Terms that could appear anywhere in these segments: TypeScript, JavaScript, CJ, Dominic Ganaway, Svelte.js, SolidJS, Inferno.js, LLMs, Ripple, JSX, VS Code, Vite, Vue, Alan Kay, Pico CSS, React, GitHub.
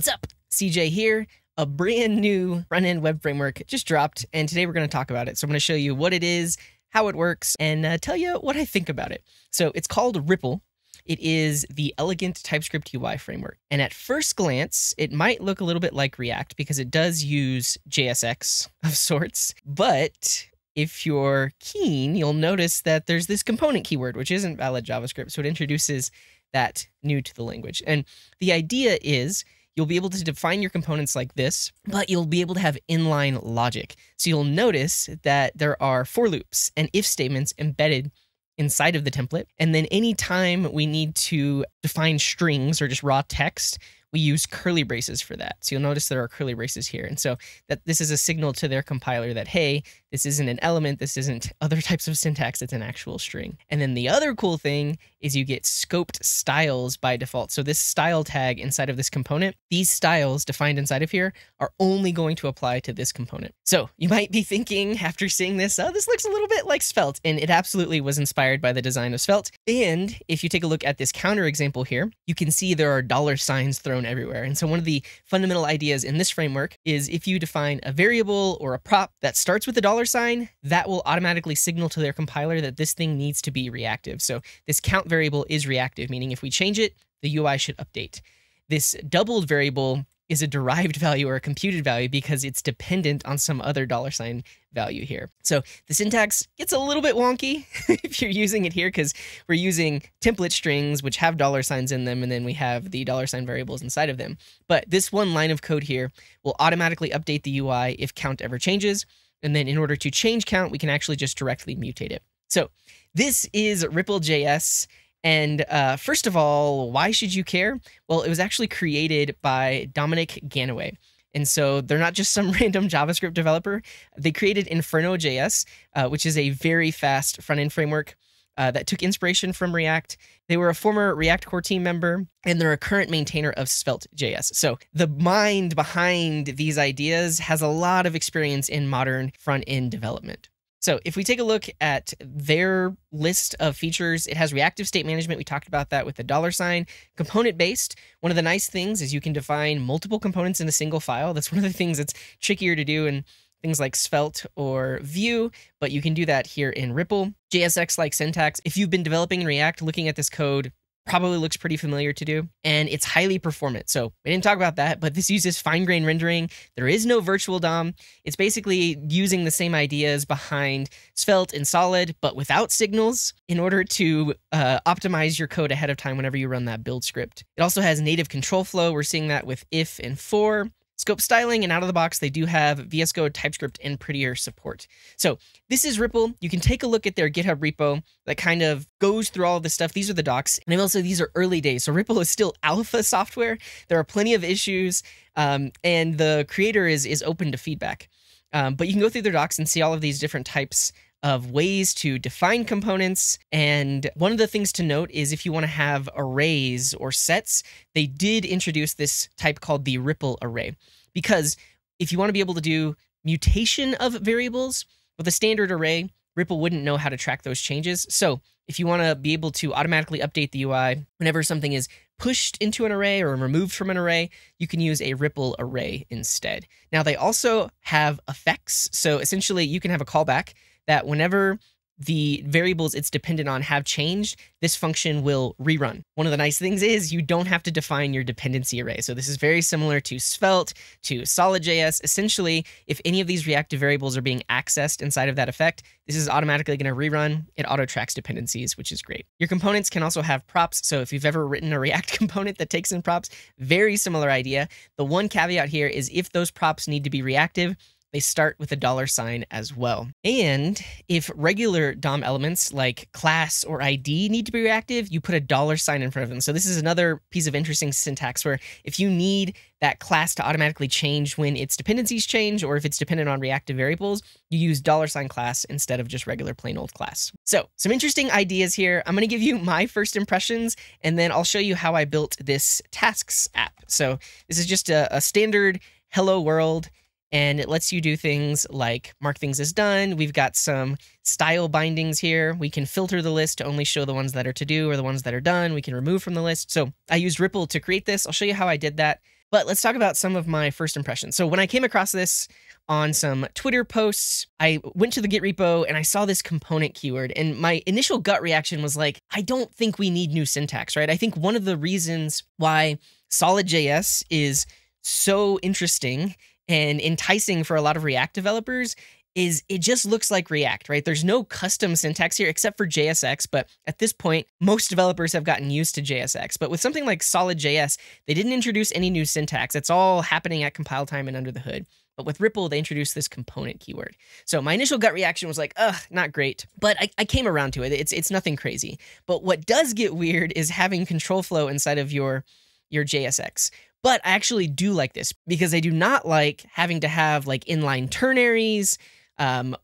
What's up? CJ here. A brand new front-end web framework just dropped, and today we're going to talk about it. So I'm going to show you what it is, how it works, and tell you what I think about it. So it's called Ripple. It is the elegant TypeScript UI framework. And at first glance, it might look a little bit like React because it does use JSX of sorts. But if you're keen, you'll notice that there's this component keyword, which isn't valid JavaScript. So it introduces that new to the language. And the idea is you'll be able to define your components like this, but you'll be able to have inline logic. So you'll notice that there are for loops and if statements embedded inside of the template. And then anytime we need to define strings or just raw text, we use curly braces for that. So you'll notice there are curly braces here. And so that this is a signal to their compiler that, hey, this isn't an element. This isn't other types of syntax. It's an actual string. And then the other cool thing is you get scoped styles by default. So this style tag inside of this component, these styles defined inside of here are only going to apply to this component. So you might be thinking after seeing this, oh, this looks a little bit like Svelte. And it absolutely was inspired by the design of Svelte. And if you take a look at this counter example here, you can see there are dollar signs thrown everywhere. And so one of the fundamental ideas in this framework is if you define a variable or a prop that starts with a dollar sign, that will automatically signal to their compiler that this thing needs to be reactive. So this count variable is reactive, meaning if we change it, the UI should update. This doubled variable is a derived value or a computed value because it's dependent on some other dollar sign value here. So the syntax gets a little bit wonky if you're using it here because we're using template strings which have dollar signs in them, and then we have the dollar sign variables inside of them. But this one line of code here will automatically update the UI if count ever changes. And then in order to change count, we can actually just directly mutate it. So this is Ripple.js. And first of all, why should you care? Well, it was actually created by Dominic Ganaway. And so they're not just some random JavaScript developer. They created Inferno.js, which is a very fast front-end framework that took inspiration from React. They were a former React core team member, and they're a current maintainer of Svelte.js. So the mind behind these ideas has a lot of experience in modern front-end development. So if we take a look at their list of features, it has reactive state management. We talked about that with the dollar sign. Component-based. One of the nice things is you can define multiple components in a single file. That's one of the things that's trickier to do in things like Svelte or Vue, but you can do that here in Ripple. JSX-like syntax. If you've been developing in React, looking at this code probably looks pretty familiar to do, and it's highly performant. So we didn't talk about that, but this uses fine-grained rendering. There is no virtual DOM. It's basically using the same ideas behind Svelte and Solid, but without signals in order to optimize your code ahead of time whenever you run that build script. It also has native control flow. We're seeing that with if and for. Scope styling, and out of the box, they do have VS Code, TypeScript, and prettier support. So this is Ripple. You can take a look at their GitHub repo that kind of goes through all of this stuff. These are the docs. And also, these are early days. So Ripple is still alpha software. There are plenty of issues, and the creator is open to feedback. But you can go through their docs and see all of these different types of ways to define components. And one of the things to note is if you want to have arrays or sets, they did introduce this type called the Ripple array, because if you want to be able to do mutation of variables with a standard array, Ripple wouldn't know how to track those changes. So if you want to be able to automatically update the UI whenever something is pushed into an array or removed from an array, you can use a Ripple array instead. Now, they also have effects. So essentially, you can have a callback that whenever the variables it's dependent on have changed, this function will rerun. One of the nice things is you don't have to define your dependency array. So this is very similar to Svelte, to SolidJS. Essentially, if any of these reactive variables are being accessed inside of that effect, this is automatically going to rerun. It auto-tracks dependencies, which is great. Your components can also have props. So if you've ever written a React component that takes in props, very similar idea. The one caveat here is if those props need to be reactive, they start with a dollar sign as well. And if regular DOM elements like class or ID need to be reactive, you put a dollar sign in front of them. So this is another piece of interesting syntax where if you need that class to automatically change when its dependencies change, or if it's dependent on reactive variables, you use dollar sign class instead of just regular plain old class. So some interesting ideas here. I'm going to give you my first impressions, and then I'll show you how I built this tasks app. So this is just a standard hello world. And it lets you do things like mark things as done. We've got some style bindings here. We can filter the list to only show the ones that are to do or the ones that are done. We can remove from the list. So I used Ripple to create this. I'll show you how I did that. But let's talk about some of my first impressions. So when I came across this on some Twitter posts, I went to the Git repo and I saw this component keyword, and my initial gut reaction was like, I don't think we need new syntax, right? I think one of the reasons why SolidJS is so interesting and enticing for a lot of React developers is it just looks like React, right? There's no custom syntax here except for JSX, but at this point, most developers have gotten used to JSX. But with something like SolidJS, they didn't introduce any new syntax. It's all happening at compile time and under the hood. But with Ripple, they introduced this component keyword. So my initial gut reaction was like, ugh, not great. But I came around to it. It's nothing crazy. But what does get weird is having control flow inside of your JSX. But I actually do like this because I do not like having to have like inline ternaries,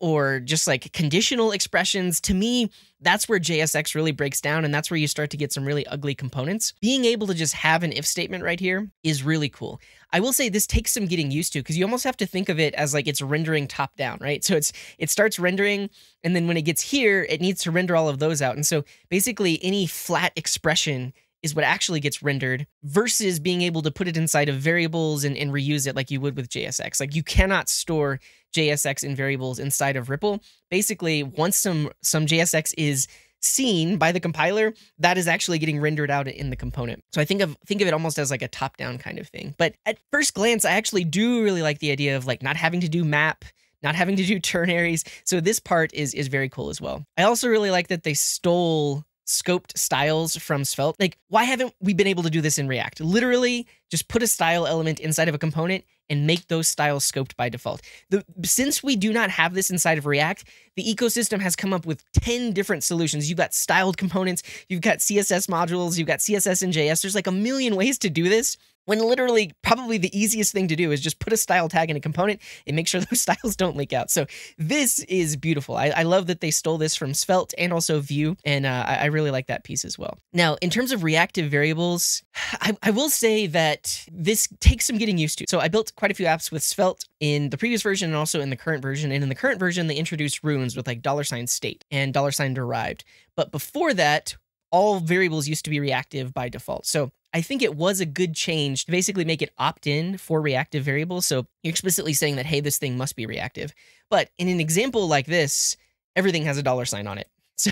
or just like conditional expressions. To me, that's where JSX really breaks down, and that's where you start to get some really ugly components. Being able to just have an if statement right here is really cool. I will say this takes some getting used to because you almost have to think of it as like it's rendering top down, right? So it starts rendering, and then when it gets here, it needs to render all of those out. And so basically any flat expression is what actually gets rendered versus being able to put it inside of variables and reuse it like you would with JSX. Like you cannot store JSX in variables inside of Ripple. Basically, once some JSX is seen by the compiler, that is actually getting rendered out in the component. So I think of it almost as like a top-down kind of thing. But at first glance, I actually do really like the idea of like not having to do map, not having to do ternaries. So this part is very cool as well. I also really like that they stole scoped styles from Svelte. Like, why haven't we been able to do this in React? Literally, just put a style element inside of a component and make those styles scoped by default. Since we do not have this inside of React, the ecosystem has come up with 10 different solutions. You've got styled components, you've got CSS modules, you've got CSS and JS. There's like a million ways to do this, when literally probably the easiest thing to do is just put a style tag in a component and make sure those styles don't leak out. So this is beautiful. I love that they stole this from Svelte and also Vue, and I really like that piece as well. Now, in terms of reactive variables, I will say that this takes some getting used to. So I built quite a few apps with Svelte in the previous version and also in the current version. And in the current version, they introduced runes with like $state and $derived. But before that, all variables used to be reactive by default. So I think it was a good change to basically make it opt-in for reactive variables. So you're explicitly saying that, hey, this thing must be reactive. But in an example like this, everything has a $sign on it. So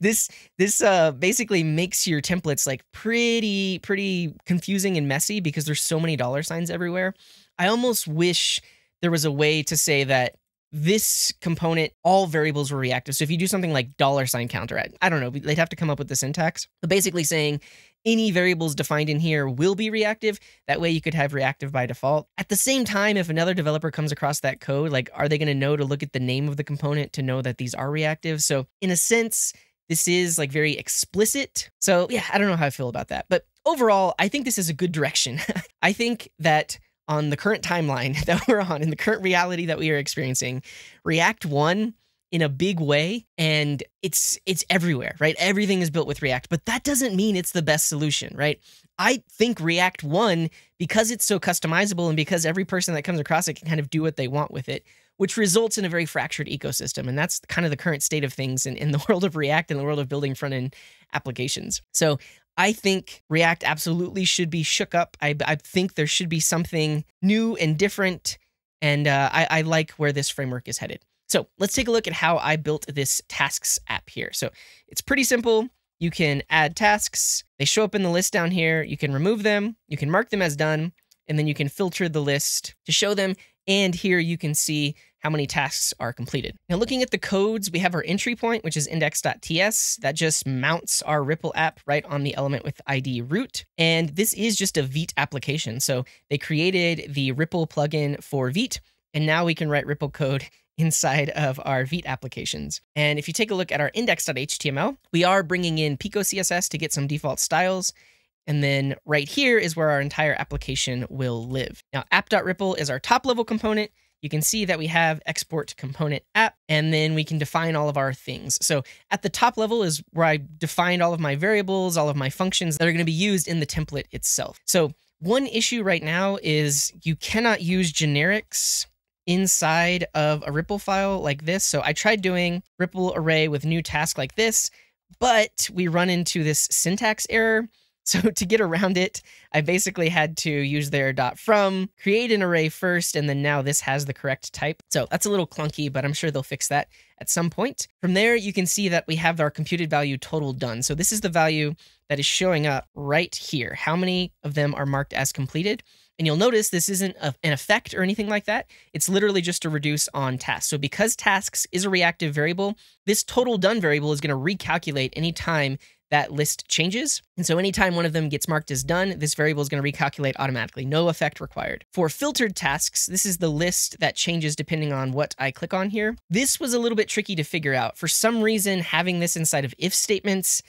this basically makes your templates like pretty confusing and messy because there's so many $signs everywhere. I almost wish there was a way to say that this component, all variables were reactive. So if you do something like $sign counter, I don't know, they'd have to come up with the syntax. But basically saying any variables defined in here will be reactive. That way you could have reactive by default. At the same time, if another developer comes across that code, like, are they going to know to look at the name of the component to know that these are reactive? So in a sense, this is like very explicit. So yeah, I don't know how I feel about that. But overall, I think this is a good direction. I think that on the current timeline that we're on, in the current reality that we are experiencing, React won in a big way, and it's everywhere, right? Everything is built with React, but that doesn't mean it's the best solution, right? I think React won because it's so customizable and because every person that comes across it can kind of do what they want with it, which results in a very fractured ecosystem. And that's kind of the current state of things in the world of React and the world of building front-end applications. So I think React absolutely should be shook up. I think there should be something new and different, and I like where this framework is headed. So let's take a look at how I built this tasks app here. So it's pretty simple. You can add tasks. They show up in the list down here. You can remove them. You can mark them as done, and then you can filter the list to show them. And here you can see how many tasks are completed. Now, looking at the codes, we have our entry point, which is index.ts. That just mounts our Ripple app right on the element with ID root. And this is just a Vite application. So they created the Ripple plugin for Vite, and now we can write Ripple code inside of our Vite applications. And if you take a look at our index.html, we are bringing in Pico CSS to get some default styles. And then right here is where our entire application will live. Now, app.ripple is our top level component. You can see that we have export component app, and then we can define all of our things. So at the top level is where I defined all of my variables, all of my functions that are going to be used in the template itself. So one issue right now is you cannot use generics inside of a Ripple file like this. So I tried doing Ripple array with new task like this, but we run into this syntax error. So to get around it, I basically had to use their .from, create an array first, and then now this has the correct type. So that's a little clunky, but I'm sure they'll fix that at some point. From there, you can see that we have our computed value total done. So this is the value that is showing up right here. How many of them are marked as completed? And you'll notice this isn't an effect or anything like that. It's literally just a reduce on tasks. So because tasks is a reactive variable, this total done variable is going to recalculate any time that list changes. And so anytime one of them gets marked as done, this variable is going to recalculate automatically. No effect required. For filtered tasks, this is the list that changes depending on what I click on here. This was a little bit tricky to figure out. For some reason, having this inside of if statements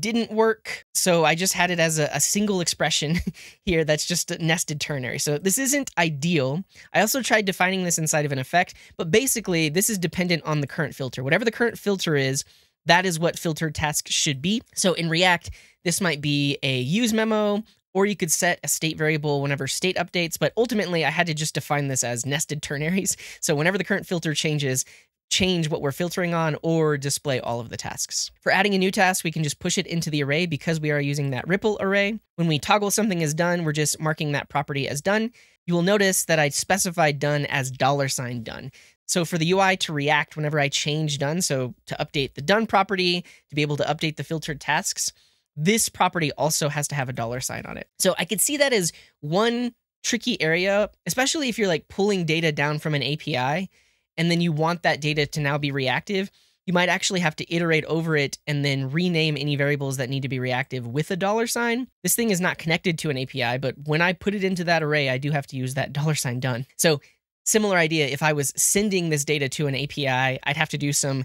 didn't work. So I just had it as a single expression here that's just a nested ternary. So this isn't ideal. I also tried defining this inside of an effect, but basically this is dependent on the current filter. Whatever the current filter is, that is what filtered tasks should be. So in React, this might be a use memo, or you could set a state variable whenever state updates. But ultimately, I had to just define this as nested ternaries. So whenever the current filter changes, change what we're filtering on or display all of the tasks. For adding a new task, we can just push it into the array because we are using that Ripple array. When we toggle something as done, we're just marking that property as done. You will notice that I specified done as $done. So for the UI to react whenever I change done, so to update the done property, to be able to update the filtered tasks, this property also has to have a $sign on it. So I could see that as one tricky area, especially if you're like pulling data down from an API, and then you want that data to now be reactive. You might actually have to iterate over it and then rename any variables that need to be reactive with a $sign. This thing is not connected to an API, but when I put it into that array, I do have to use that $sign done. So similar idea, if I was sending this data to an API, I'd have to do some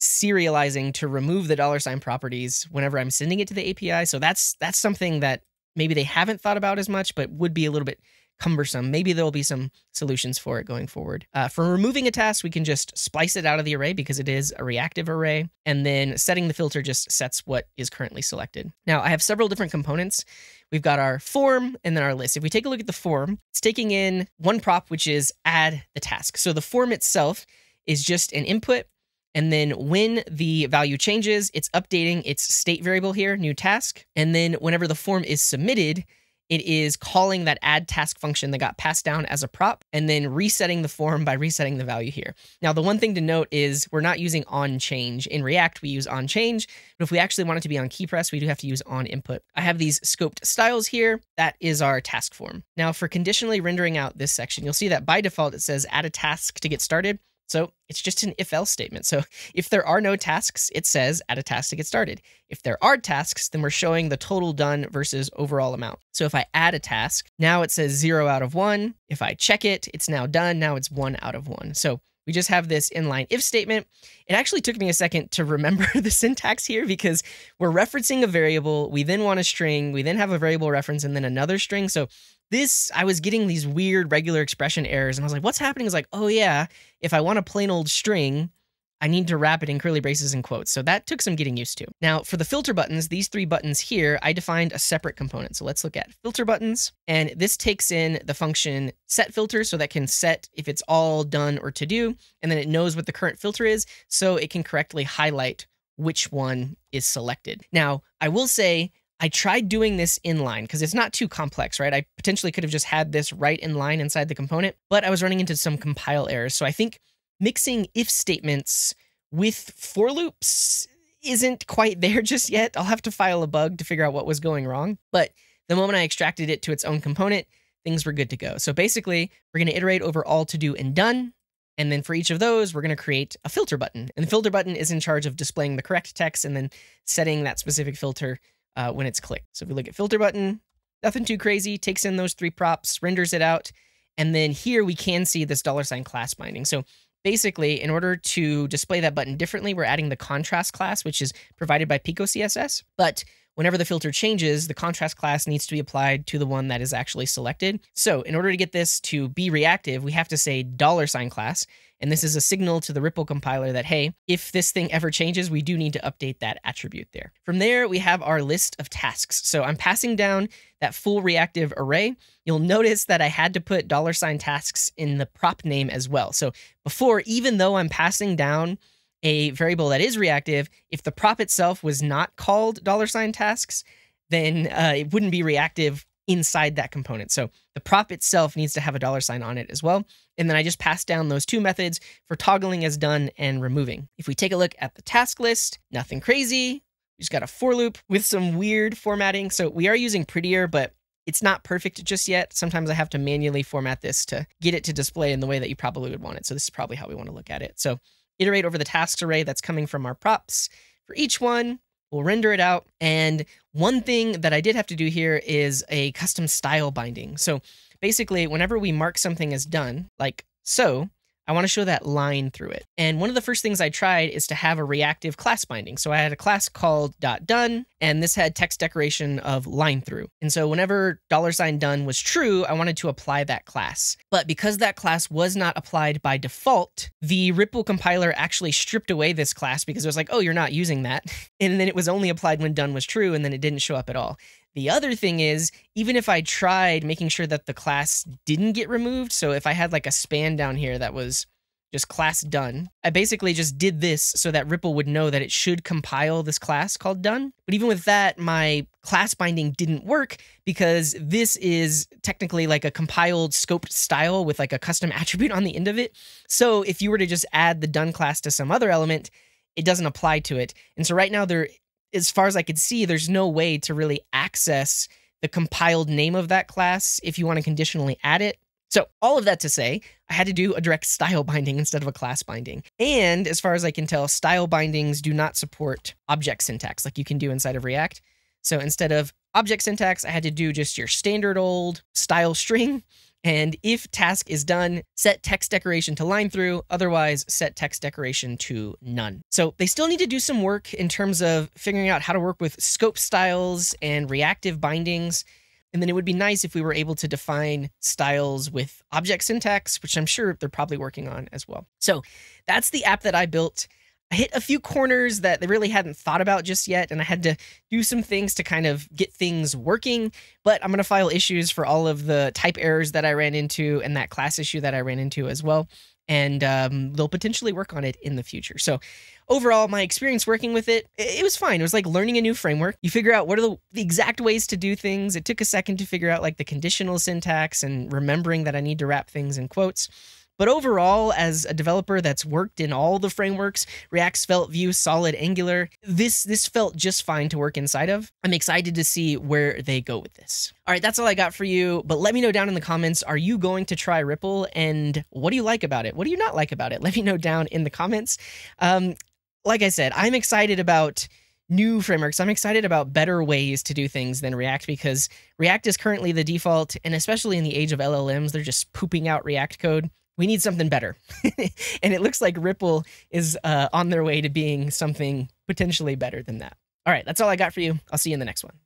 serializing to remove the $sign properties whenever I'm sending it to the API. So that's something that maybe they haven't thought about as much, but would be a little bit cumbersome. Maybe there'll be some solutions for it going forward. For removing a task, we can just splice it out of the array because it is a reactive array. And then setting the filter just sets what is currently selected. Now I have several different components. We've got our form and then our list. If we take a look at the form, it's taking in one prop, which is add the task. So the form itself is just an input. And then when the value changes, it's updating its state variable here, new task. And then whenever the form is submitted, it is calling that add task function that got passed down as a prop and then resetting the form by resetting the value here. Now, the one thing to note is we're not using on change. In React, we use on change, but if we actually want it to be on key press, we do have to use on input. I have these scoped styles here. That is our task form. Now for conditionally rendering out this section, you'll see that by default, it says add a task to get started. So it's just an if-else statement. So if there are no tasks, it says add a task to get started. If there are tasks, then we're showing the total done versus overall amount. So if I add a task, now it says 0 out of 1. If I check it, it's now done. Now it's 1 out of 1. So we just have this inline if statement. It actually took me a second to remember the syntax here because we're referencing a variable. We then want a string. We then have a variable reference and then another string. So this, I was getting these weird regular expression errors and I was like, what's happening? Is like, oh yeah, if I want a plain old string, I need to wrap it in curly braces and quotes. So that took some getting used to. Now for the filter buttons, these three buttons here, I defined a separate component. So let's look at filter buttons. And this takes in the function set filter so that can set if it's all done or to do, and then it knows what the current filter is so it can correctly highlight which one is selected. Now I will say, I tried doing this inline because it's not too complex, right? I potentially could have just had this right inline inside the component, but I was running into some compile errors. So I think mixing if statements with for loops isn't quite there just yet. I'll have to file a bug to figure out what was going wrong. But the moment I extracted it to its own component, things were good to go. So basically, we're going to iterate over all to do and done. And then for each of those, we're going to create a filter button. And the filter button is in charge of displaying the correct text and then setting that specific filter when it's clicked. So if we look at filter button, nothing too crazy, takes in those three props, renders it out. And then here we can see this $sign class binding. So basically, in order to display that button differently, we're adding the contrast class, which is provided by Pico CSS. But whenever the filter changes, the contrast class needs to be applied to the one that is actually selected. So in order to get this to be reactive, we have to say $sign class. And this is a signal to the Ripple compiler that, hey, if this thing ever changes, we do need to update that attribute there. From there, we have our list of tasks. So I'm passing down that full reactive array. You'll notice that I had to put $sign tasks in the prop name as well. So before, even though I'm passing down a variable that is reactive, if the prop itself was not called $sign tasks, then it wouldn't be reactive inside that component. So the prop itself needs to have a $ on it as well. And then I just pass down those two methods for toggling as done and removing. If we take a look at the task list, nothing crazy. We just got a for loop with some weird formatting. So we are using Prettier, but it's not perfect just yet. Sometimes I have to manually format this to get it to display in the way that you probably would want it. So this is probably how we want to look at it. So iterate over the tasks array that's coming from our props. For each one, we'll render it out. And one thing that I did have to do here is a custom style binding. So basically, whenever we mark something as done, like so, I want to show that line through it. And one of the first things I tried is to have a reactive class binding. So I had a class called .done, and this had text decoration of line through. And so whenever $done was true, I wanted to apply that class. But because that class was not applied by default, the Ripple compiler actually stripped away this class because it was like, oh, you're not using that. And then it was only applied when done was true, and then it didn't show up at all. The other thing is, even if I tried making sure that the class didn't get removed, so if I had like a span down here that was just class done, I basically just did this so that Ripple would know that it should compile this class called done. But even with that, my class binding didn't work because this is technically like a compiled scoped style with like a custom attribute on the end of it. So if you were to just add the done class to some other element, it doesn't apply to it. And so right now there, as far as I could see, there's no way to really access the compiled name of that class if you want to conditionally add it. So all of that to say, I had to do a direct style binding instead of a class binding. And as far as I can tell, style bindings do not support object syntax like you can do inside of React. So instead of object syntax, I had to do just your standard old style string. And if task is done, set text decoration to line through, otherwise set text decoration to none. So they still need to do some work in terms of figuring out how to work with scope styles and reactive bindings. And then it would be nice if we were able to define styles with object syntax, which I'm sure they're probably working on as well. So that's the app that I built. I hit a few corners that they really hadn't thought about just yet, and I had to do some things to kind of get things working, but I'm going to file issues for all of the type errors that I ran into and that class issue that I ran into as well, and they'll potentially work on it in the future. So overall, my experience working with it, it was fine. It was like learning a new framework. You figure out what are the exact ways to do things. It took a second to figure out like the conditional syntax and remembering that I need to wrap things in quotes. But overall, as a developer that's worked in all the frameworks, React, Svelte, Vue, Solid, Angular, this felt just fine to work inside of. I'm excited to see where they go with this. All right, that's all I got for you. But let me know down in the comments, are you going to try Ripple? And what do you like about it? What do you not like about it? Let me know down in the comments. Like I said, I'm excited about new frameworks. I'm excited about better ways to do things than React because React is currently the default. And especially in the age of LLMs, they're just pooping out React code. We need something better. And it looks like Ripple is on their way to being something potentially better than that. All right, that's all I got for you. I'll see you in the next one.